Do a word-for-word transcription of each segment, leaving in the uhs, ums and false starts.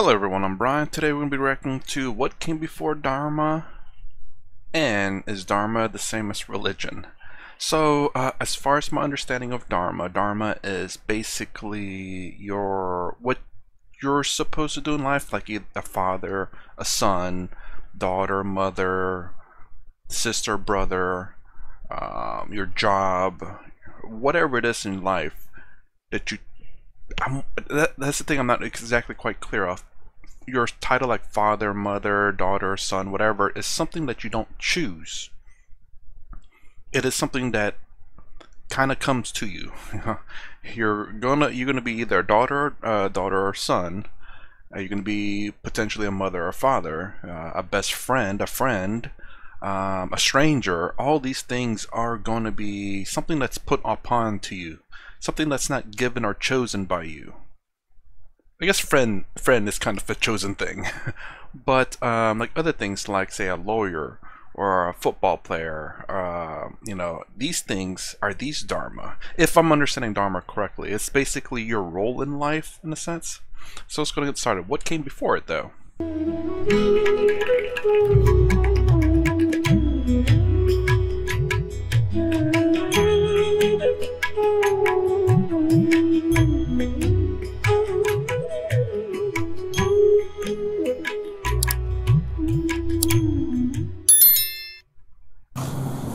Hello everyone, I'm Brian. Today we're going to be reacting to what came before Dharma and is Dharma the same as religion? So uh, as far as my understanding of Dharma, Dharma is basically your what you're supposed to do in life, like a father, a son, daughter, mother, sister, brother, um, your job, whatever it is in life that you I'm, that, that's the thing I'm not exactly quite clear of. Your title, like father, mother, daughter, son, whatever, is something that you don't choose. It is something that kind of comes to you. You're gonna you're gonna be either a daughter, uh, daughter or son. Uh, you're gonna be potentially a mother or father, uh, a best friend, a friend, um, a stranger. All these things are gonna be something that's put upon to you. Something that's not given or chosen by you. I guess friend friend is kind of a chosen thing, but um, like other things, like say a lawyer or a football player, uh, you know, these things are these dharma. If I'm understanding dharma correctly, it's basically your role in life in a sense. So let's go get started. What came before it, though?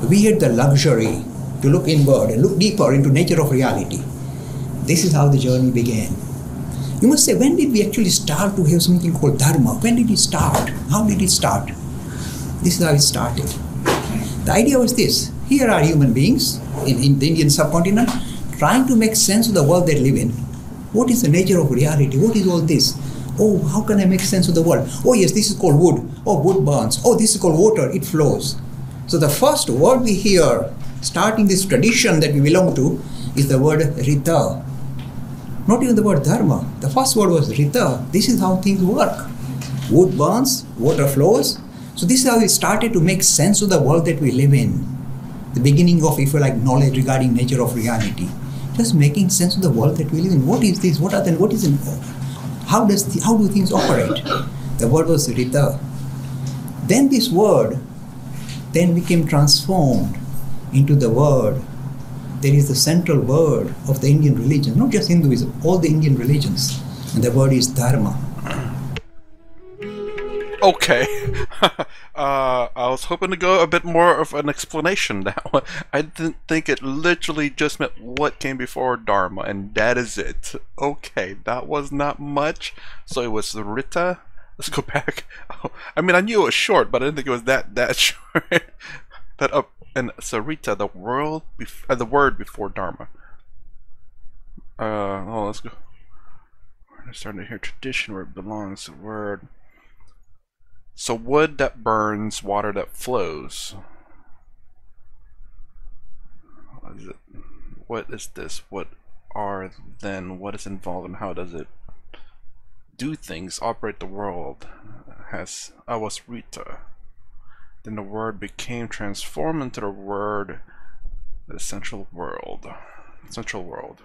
We had the luxury to look inward and look deeper into nature of reality. This is how the journey began. You must say, when did we actually start to have something called Dharma? When did it start? How did it start? This is how it started. The idea was this. Here are human beings in, in the Indian subcontinent trying to make sense of the world they live in. What is the nature of reality? What is all this? Oh, how can I make sense of the world? Oh yes, this is called wood. Oh, wood burns. Oh, this is called water. It flows. So the first word we hear, starting this tradition that we belong to, is the word Rita. Not even the word Dharma. The first word was Rita. This is how things work. Wood burns, water flows. So this is how we started to make sense of the world that we live in. The beginning of, if you like, knowledge regarding nature of reality. Just making sense of the world that we live in. What is this? What are the, what is it? How does the, how do things operate? The word was Rita. Then this word then became transformed into the word that is the central word of the Indian religion, not just Hinduism, all the Indian religions, and the word is Dharma. Okay. uh, I was hoping to go a bit more of an explanation now. I didn't think it literally just meant what came before Dharma, and that is it. Okay, that was not much. So it was the Rita. Let's go back. Oh, I mean, I knew it was short, but I didn't think it was that that short. That up and so Rita, the world, bef uh, the word before Dharma. Uh, oh, let's go. We're starting to hear tradition where it belongs. The word. So wood that burns, water that flows. What is it? What is this? What are then? What is involved and how does it do things, operate the world? Has I was Rita. Then the word became transformed into the word, the central world, central world.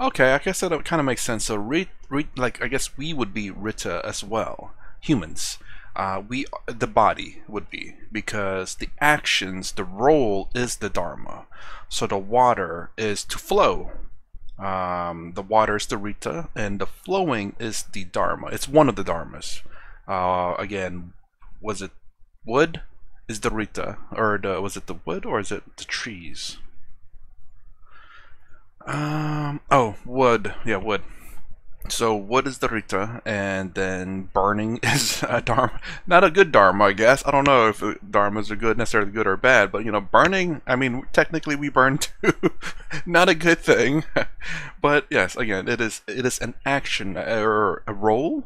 Okay, I guess that kind of makes sense. So, re, re, like I guess we would be Rita as well, humans. Uh, we the body would be, because the actions, the role is the Dharma. So the water is to flow. Um, the water is the Rita, and the flowing is the Dharma. It's one of the Dharmas. Uh, again, was it wood? Is the Rita, or the, was it the wood, or is it the trees? Um, oh, wood. Yeah, wood. So wood is the Rita, and then burning is a Dharma. Not a good Dharma, I guess. I don't know if Dharmas are good, necessarily good or bad, but you know, burning, I mean, technically we burn too. Not a good thing. But yes, again, it is it is an action or a role.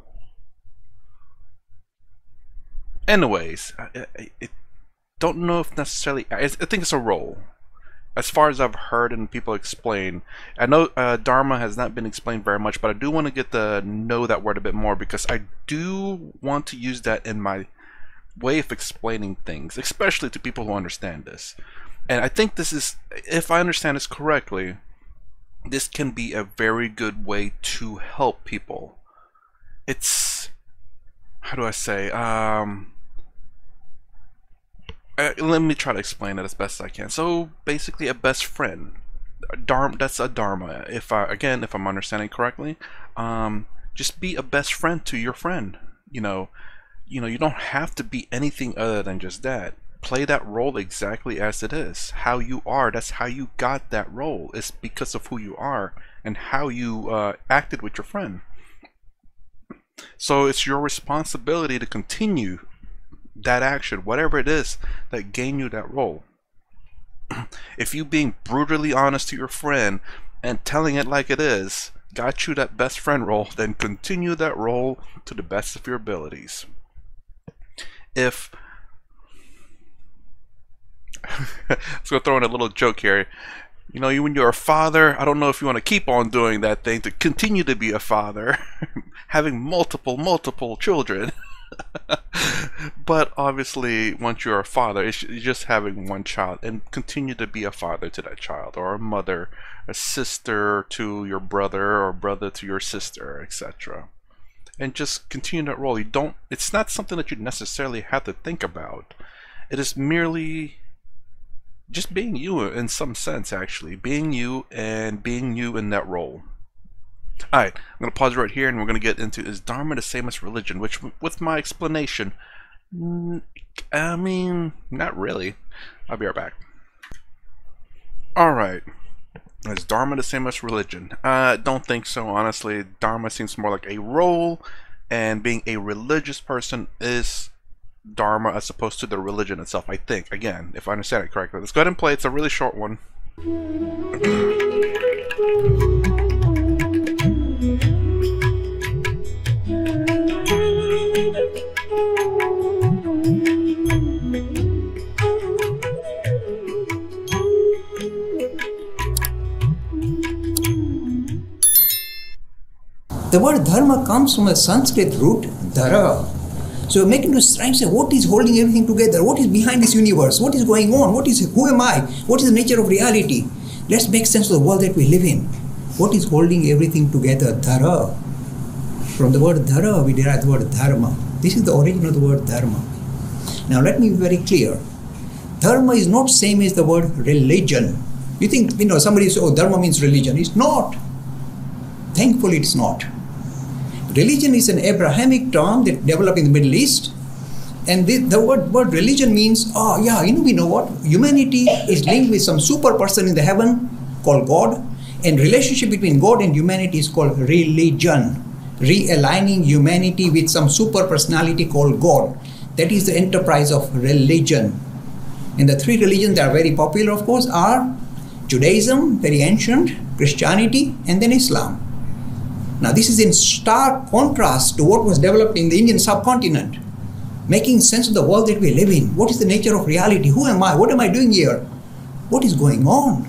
Anyways, I, I, I don't know if necessarily, I, I think it's a role. As far as I've heard and people explain, I know uh, Dharma has not been explained very much, but I do want to get to know that word a bit more, because I do want to use that in my way of explaining things, especially to people who understand this. And I think this is, if I understand this correctly, this can be a very good way to help people. It's, how do I say, um, uh, let me try to explain it as best I can. So basically a best friend, Dharma, that's a Dharma, if I, again, if I'm understanding correctly. Um, just be a best friend to your friend, you know. You know, you don't have to be anything other than just that. Play that role exactly as it is. How you are, that's how you got that role. It's because of who you are and how you uh, acted with your friend. So it's your responsibility to continue that action, whatever it is that gained you that role. If you being brutally honest to your friend and telling it like it is got you that best friend role, then continue that role to the best of your abilities. If let's go throw in a little joke here. You know, you, when you're a father, I don't know if you want to keep on doing that thing to continue to be a father, having multiple, multiple children. But obviously, once you're a father, it's just having one child and continue to be a father to that child, or a mother, a sister to your brother, or brother to your sister, et cetera. And just continue that role. You don't. It's not something that you necessarily have to think about. It is merely just being you in some sense, actually. Being you and being you in that role. Alright, I'm going to pause right here and we're going to get into, is Dharma the same as religion? Which, with my explanation, I mean, not really. I'll be right back. Alright, is Dharma the same as religion? I uh, don't think so, honestly. Dharma seems more like a role, and being a religious person is Dharma as opposed to the religion itself, I think. Again, if I understand it correctly. Let's go ahead and play. It's a really short one. The word Dharma comes from a Sanskrit root, dhara. So you're making us try and say, what is holding everything together? What is behind this universe? What is going on? What is, who am I? What is the nature of reality? Let's make sense of the world that we live in. What is holding everything together? Dhara. From the word dhara, we derive the word dharma. This is the origin of the word dharma. Now let me be very clear. Dharma is not same as the word religion. You think, you know, somebody says, oh, dharma means religion. It's not. Thankfully, it's not. Religion is an Abrahamic term that developed in the Middle East, and the, the word, word religion means, oh yeah, you know, we know what, humanity is linked with some super person in the heaven called God, and relationship between God and humanity is called religion, realigning humanity with some super personality called God. That is the enterprise of religion. And the three religions that are very popular, of course, are Judaism, very ancient, Christianity, and then Islam. Now this is in stark contrast to what was developed in the Indian subcontinent. Making sense of the world that we live in. What is the nature of reality? Who am I? What am I doing here? What is going on?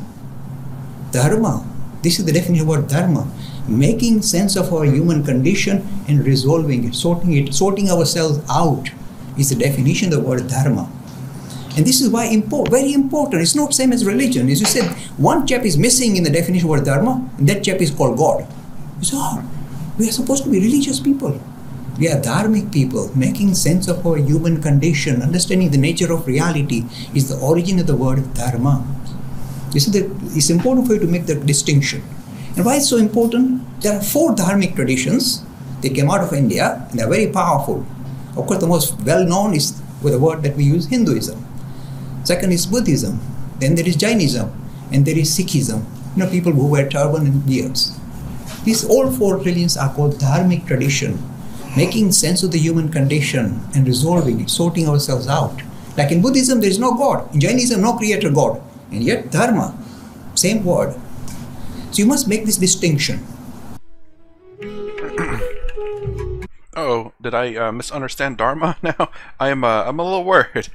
Dharma. This is the definition of the word dharma. Making sense of our human condition and resolving it, sorting it, sorting ourselves out is the definition of the word dharma. And this is why import, very important. It's not the same as religion. As you said, one chap is missing in the definition of the word dharma, and that chap is called God. So, we are supposed to be religious people. We are dharmic people, making sense of our human condition, understanding the nature of reality is the origin of the word dharma. This is the, it's important for you to make that distinction. And why it's so important? There are four dharmic traditions. They came out of India and they are very powerful. Of course, the most well-known is with the word that we use, Hinduism. Second is Buddhism. Then there is Jainism. And there is Sikhism. You know, people who wear turban and beards. These all four religions are called dharmic tradition, making sense of the human condition and resolving it, sorting ourselves out. Like in Buddhism, there is no God. In Jainism, no creator God. And yet, dharma, same word. So you must make this distinction. Uh-oh, did I uh, misunderstand dharma? Now I'm uh, I'm a little worried.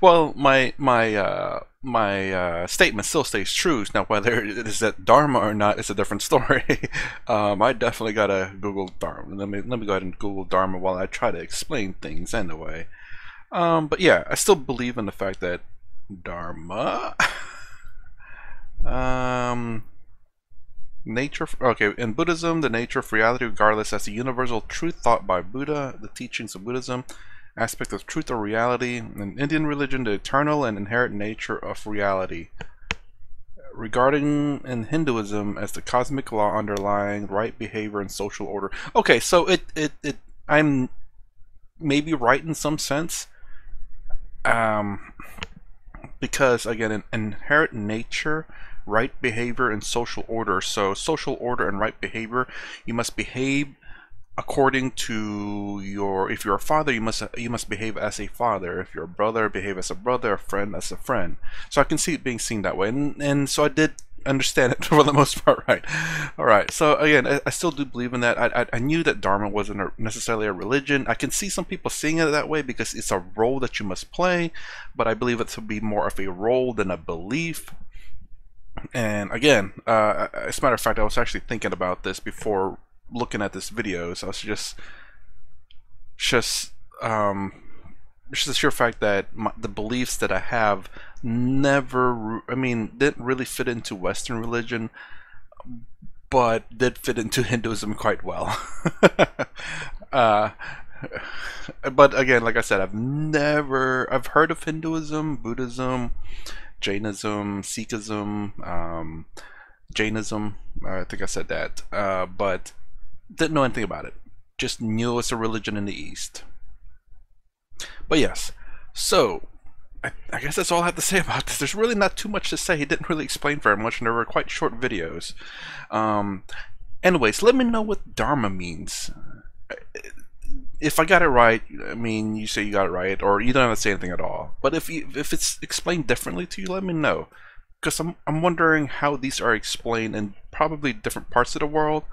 Well, my my. Uh... my uh, statement still stays true. Now whether it is that dharma or not is a different story. um, I definitely gotta Google dharma. Let me, let me go ahead and Google dharma while I try to explain things anyway. Um, but yeah, I still believe in the fact that dharma um, Nature, okay, in Buddhism, the nature of reality regardless as a universal truth taught by Buddha, the teachings of Buddhism, aspect of truth or reality. In Indian religion, the eternal and inherent nature of reality. Regarding in Hinduism as the cosmic law underlying right behavior and social order. Okay, so it, it, it I'm maybe right in some sense. Um, because again, an inherent nature, right behavior and social order. So social order and right behavior, you must behave according to your, if you're a father, you must you must behave as a father. If you're a brother, behave as a brother, a friend as a friend. So I can see it being seen that way, and and so I did understand it for the most part, right? All right, so again, I, I still do believe in that. I, I, I knew that Dharma wasn't a, necessarily a religion. I can see some people seeing it that way because it's a role that you must play, but I believe it to be more of a role than a belief. And again, uh, as a matter of fact, I was actually thinking about this before looking at this video. So I was just, just, um, just the sheer fact that my, the beliefs that I have never, I mean, didn't really fit into Western religion, but did fit into Hinduism quite well. uh, but again, like I said, I've never, I've heard of Hinduism, Buddhism, Jainism, Sikhism, um, Jainism, I think I said that, uh, but didn't know anything about it. Just knew it's a religion in the East. But yes, so I, I guess that's all I have to say about this. There's really not too much to say. He didn't really explain very much, and they were quite short videos. Um, anyways, let me know what Dharma means. If I got it right, I mean, you say you got it right, or you don't have to say anything at all. But if you, if it's explained differently to you, let me know, because I'm I'm wondering how these are explained in probably different parts of the world,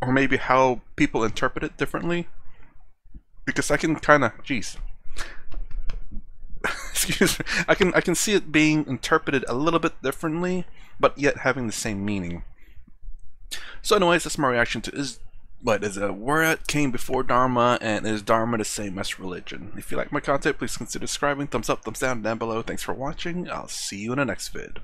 or maybe how people interpret it differently. Because I can kind of, geez, excuse me, I can I can see it being interpreted a little bit differently, but yet having the same meaning. So, anyways, that's my reaction to is. But is a word came before Dharma, and is Dharma the same as religion? If you like my content, please consider subscribing. Thumbs up, thumbs down, down below. Thanks for watching. I'll see you in the next vid.